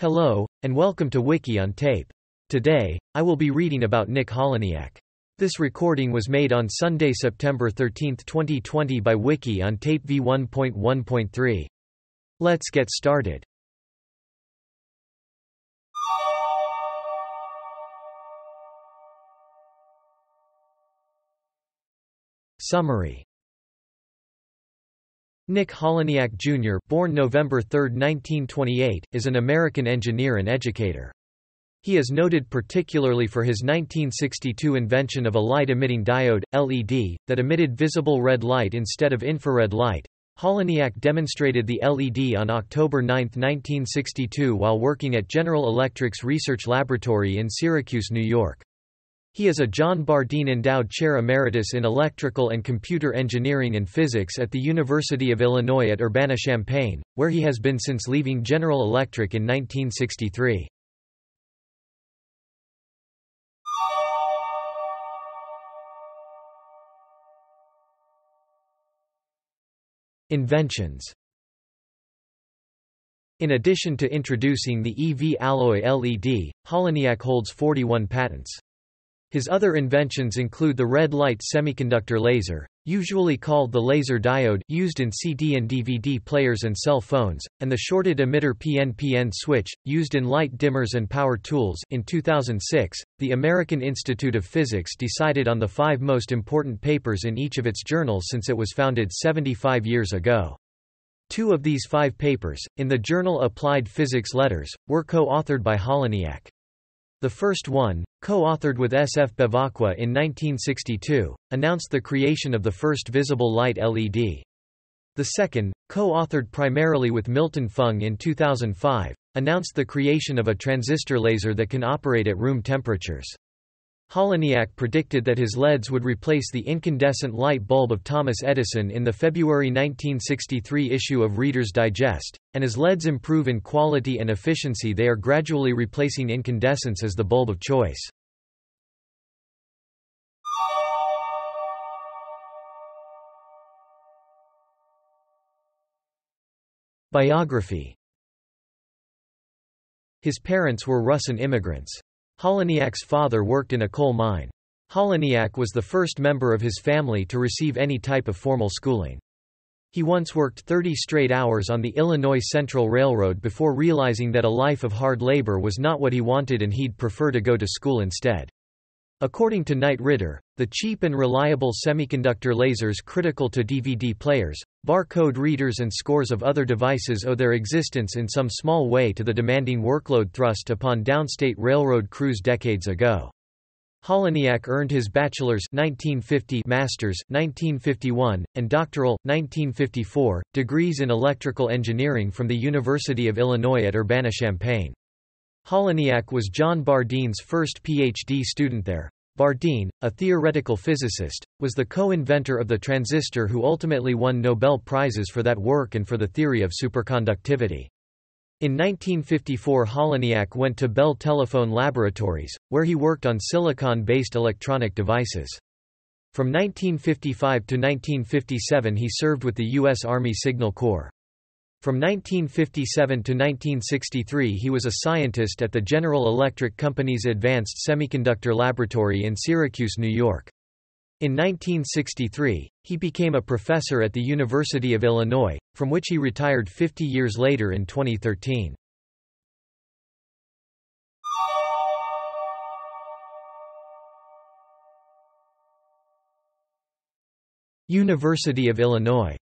Hello, and welcome to Wiki-On-Tape. Today, I will be reading about Nick Holonyak. This recording was made on Sunday, September 13, 2020 by Wiki-On-Tape v1.1.3. Let's get started. Summary. Nick Holonyak Jr., born November 3, 1928, is an American engineer and educator. He is noted particularly for his 1962 invention of a light-emitting diode, LED, that emitted visible red light instead of infrared light. Holonyak demonstrated the LED on October 9, 1962 while working at General Electric's research laboratory in Syracuse, New York. He is a John Bardeen Endowed Chair Emeritus in Electrical and Computer Engineering and Physics at the University of Illinois at Urbana-Champaign, where he has been since leaving General Electric in 1963. Inventions. In addition to introducing the EV alloy LED, Holonyak holds 41 patents. His other inventions include the red light semiconductor laser, usually called the laser diode, used in CD and DVD players and cell phones, and the shorted emitter PNPN switch, used in light dimmers and power tools. In 2006, the American Institute of Physics decided on the 5 most important papers in each of its journals since it was founded 75 years ago. 2 of these 5 papers, in the journal Applied Physics Letters, were co-authored by Holonyak. The first one, co-authored with S.F. Bevacqua in 1962, announced the creation of the first visible light LED. The second, co-authored primarily with Milton Feng in 2005, announced the creation of a transistor laser that can operate at room temperatures. Holonyak predicted that his LEDs would replace the incandescent light bulb of Thomas Edison in the February 1963 issue of Reader's Digest, and as LEDs improve in quality and efficiency they are gradually replacing incandescence as the bulb of choice. Biography. His parents were Russian immigrants. Holonyak's father worked in a coal mine. Holonyak was the first member of his family to receive any type of formal schooling. He once worked 30 straight hours on the Illinois Central Railroad before realizing that a life of hard labor was not what he wanted and he'd prefer to go to school instead. According to Knight Ridder, the cheap and reliable semiconductor lasers critical to DVD players, barcode readers and scores of other devices owe their existence in some small way to the demanding workload thrust upon downstate railroad crews decades ago. Holonyak earned his bachelor's 1950, master's 1951, and doctoral 1954, degrees in electrical engineering from the University of Illinois at Urbana-Champaign. Holonyak was John Bardeen's first Ph.D. student there. Bardeen, a theoretical physicist, was the co-inventor of the transistor who ultimately won Nobel Prizes for that work and for the theory of superconductivity. In 1954 Holonyak went to Bell Telephone Laboratories, where he worked on silicon-based electronic devices. From 1955 to 1957 he served with the U.S. Army Signal Corps. From 1957 to 1963 he was a scientist at the General Electric Company's Advanced Semiconductor Laboratory in Syracuse, New York. In 1963, he became a professor at the University of Illinois, from which he retired 50 years later in 2013. University of Illinois.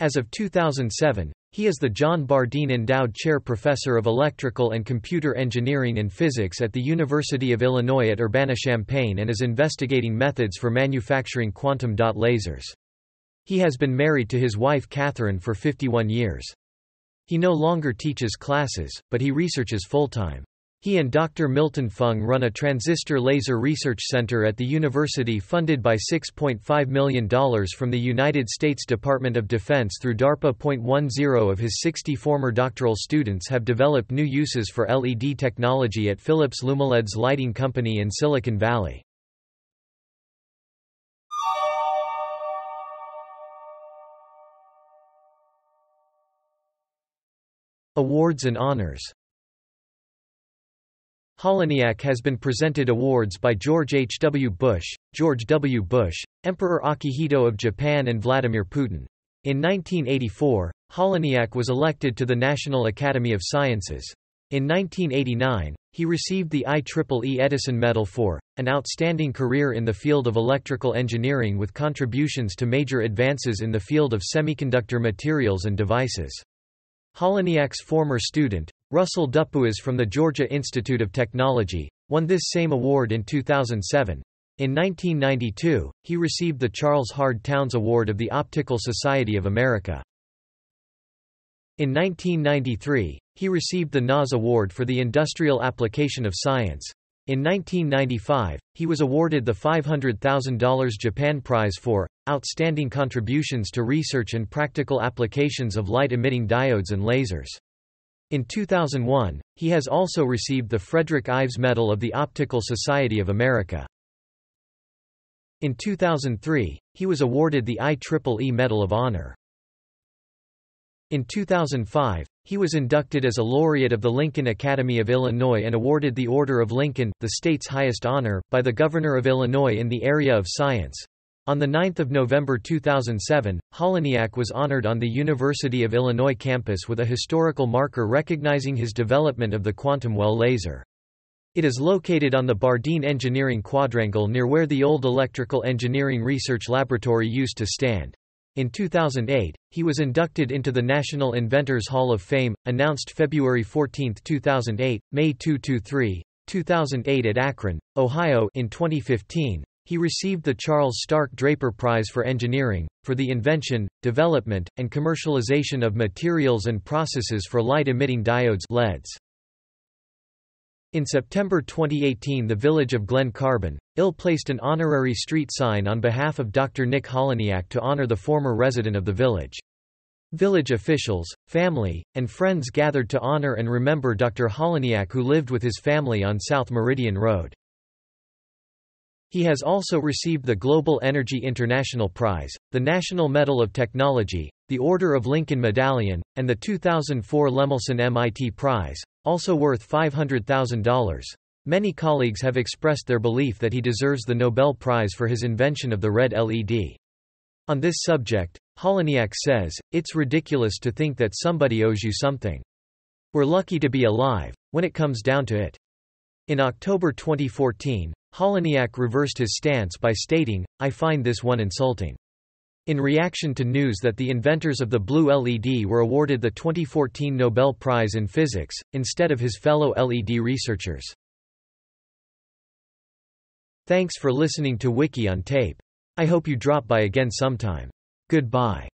As of 2007, he is the John Bardeen Endowed Chair Professor of Electrical and Computer Engineering and Physics at the University of Illinois at Urbana-Champaign and is investigating methods for manufacturing quantum dot lasers. He has been married to his wife Catherine for 51 years. He no longer teaches classes, but he researches full-time. He and Dr. Milton Feng run a transistor laser research center at the university funded by $6.5 million from the United States Department of Defense through DARPA. 10 of his 60 former doctoral students have developed new uses for LED technology at Philips Lumileds Lighting Company in Silicon Valley. Awards and honors. Holonyak has been presented awards by George H. W. Bush, George W. Bush, Emperor Akihito of Japan and Vladimir Putin. In 1984, Holonyak was elected to the National Academy of Sciences. In 1989, he received the IEEE Edison Medal for an outstanding career in the field of electrical engineering with contributions to major advances in the field of semiconductor materials and devices. Holonyak's former student, Russell Dupuis from the Georgia Institute of Technology, won this same award in 2007. In 1992, he received the Charles Hard Townes Award of the Optical Society of America. In 1993, he received the NAS Award for the Industrial Application of Science. In 1995, he was awarded the $500,000 Japan Prize for outstanding contributions to research and practical applications of light-emitting diodes and lasers. In 2001, he has also received the Frederick Ives Medal of the Optical Society of America. In 2003, he was awarded the IEEE Medal of Honor. In 2005, he was inducted as a laureate of the Lincoln Academy of Illinois and awarded the Order of Lincoln, the state's highest honor, by the Governor of Illinois in the area of science. On 9 November 2007, Holonyak was honored on the University of Illinois campus with a historical marker recognizing his development of the quantum well laser. It is located on the Bardeen Engineering Quadrangle near where the old Electrical Engineering Research Laboratory used to stand. In 2008, he was inducted into the National Inventors Hall of Fame, announced February 14, 2008, May 223, 2008 at Akron, Ohio. In 2015, he received the Charles Stark Draper Prize for Engineering, for the invention, development, and commercialization of materials and processes for light-emitting diodes (LEDs). In September 2018, the village of Glen Carbon, Ill placed an honorary street sign on behalf of Dr. Nick Holonyak to honor the former resident of the village. Village officials, family, and friends gathered to honor and remember Dr. Holonyak, who lived with his family on South Meridian Road. He has also received the Global Energy International Prize, the National Medal of Technology, the Order of Lincoln Medallion, and the 2004 Lemelson MIT Prize, also worth $500,000. Many colleagues have expressed their belief that he deserves the Nobel Prize for his invention of the red LED. On this subject, Holonyak says, "It's ridiculous to think that somebody owes you something. We're lucky to be alive, when it comes down to it." In October 2014, Holonyak reversed his stance by stating, "I find this one insulting." In reaction to news that the inventors of the blue LED were awarded the 2014 Nobel Prize in Physics, instead of his fellow LED researchers. Thanks for listening to Wiki on Tape. I hope you drop by again sometime. Goodbye.